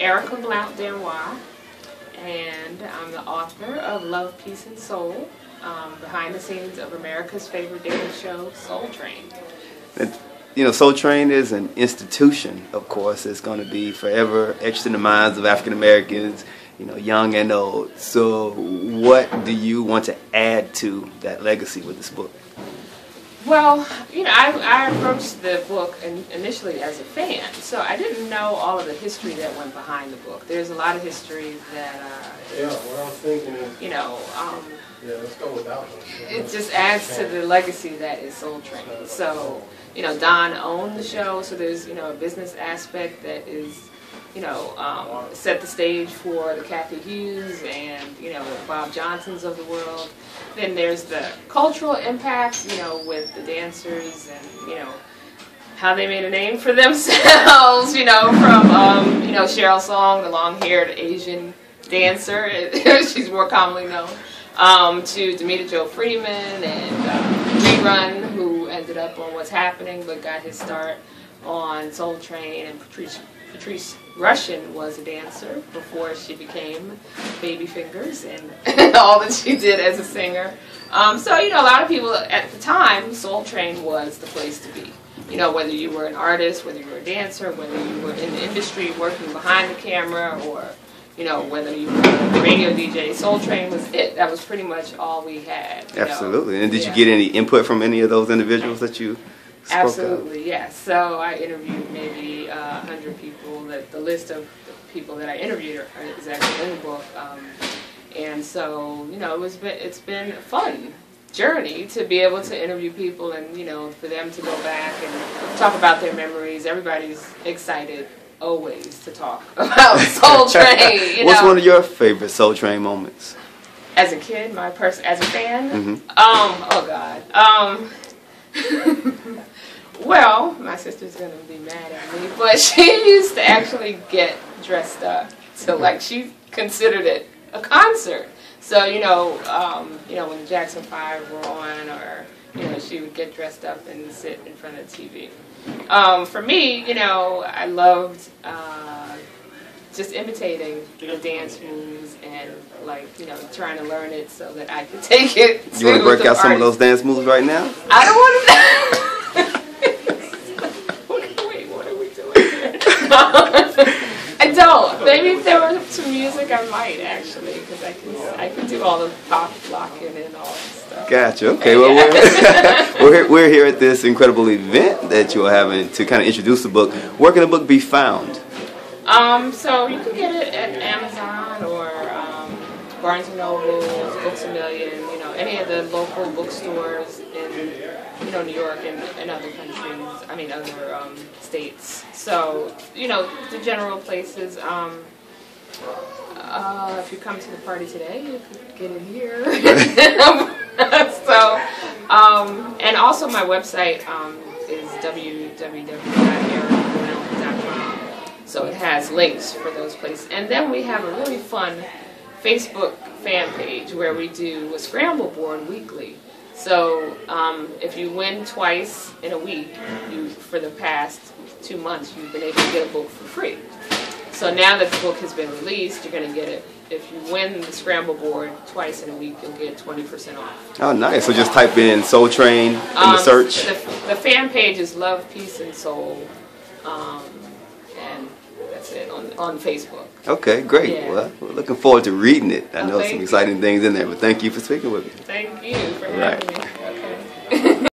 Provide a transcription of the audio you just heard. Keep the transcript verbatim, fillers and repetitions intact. Erika Blount Danios, and I'm the author of Love, Peace, and Soul, um, behind the scenes of America's favorite dating show, Soul Train. It, you know, Soul Train is an institution, of course. It's going to be forever etched in the minds of African Americans, you know, young and old. So what do you want to add to that legacy with this book? Well, you know, I, I approached the book in, initially as a fan, so I didn't know all of the history that went behind the book. There's a lot of history that, uh, yeah, well, I'm thinking, you know, um, yeah, let's go without it. It just adds to the legacy that is Soul Train. So, you know, Don owned the show, so there's, you know, a business aspect that is, you know, um, set the stage for the Kathy Hughes and, you know, the Bob Johnsons of the world. Then there's the cultural impact, you know, with the dancers and, you know, how they made a name for themselves, you know, from, um, you know, Cheryl Song, the long-haired Asian dancer, she's more commonly known, um, to Demetra Joe Freeman and Run, uh, who ended up on What's Happening but got his start on Soul Train, and Patricia Patrice Russian was a dancer before she became Baby Fingers and all that she did as a singer. Um, so, you know, a lot of people at the time, Soul Train was the place to be. You know, whether you were an artist, whether you were a dancer, whether you were in the industry working behind the camera, or, you know, whether you were a radio D J, Soul Train was it. That was pretty much all we had. Absolutely. Know? And did yeah. you get any input from any of those individuals that you... Absolutely, yes. Yeah. So I interviewed maybe uh, one hundred people. That the list of the people that I interviewed are, is actually in the book. Um, and so, you know, it was been, it's been a fun journey to be able to interview people and, you know, for them to go back and talk about their memories. Everybody's excited always to talk about Soul Train. You What's know? one of your favorite Soul Train moments? As a kid, my person, as a fan? Mm-hmm. um, oh, God. Um... Well, my sister's going to be mad at me, but she used to actually get dressed up. So, like, she considered it a concert. So, you know, um, you know, when the Jackson five were on, or, you know, she would get dressed up and sit in front of the T V. Um, for me, you know, I loved uh, just imitating the dance moves and, like, you know, trying to learn it so that I could take it. You want to break out some of those dance moves right now? I don't want to know. I don't. Maybe if there were some music, I might actually, because I can I can do all the pop blocking and all that stuff. Gotcha. Okay. And well, yeah. we're, we're we're here at this incredible event that you are having to kind of introduce the book. Where can the book be found? Um. So you can get it at Amazon or um, Barnes and Noble, Books a Million. You know, any of the local bookstores in, you know, New York and, and other countries, I mean other um, states. So, you know, the general places. Um, uh, if you come to the party today, you could get it here. So, um, and also my website um, is w w w dot erika blount dot com. So it has links for those places. And then we have a really fun Facebook fan page where we do a scramble board weekly. So um, if you win twice in a week, you, for the past two months, you've been able to get a book for free. So now that the book has been released, you're going to get it. If you win the scramble board twice in a week, you'll get twenty percent off. Oh, nice. So just type in Soul Train in um, the search. The, the fan page is Love, Peace, and Soul. Um, and that's it on, on Facebook. Okay, great. Yeah. Well, we're looking forward to reading it. I oh, know some exciting you. things in there, but thank you for speaking with me. Thank you for having right. me. Okay.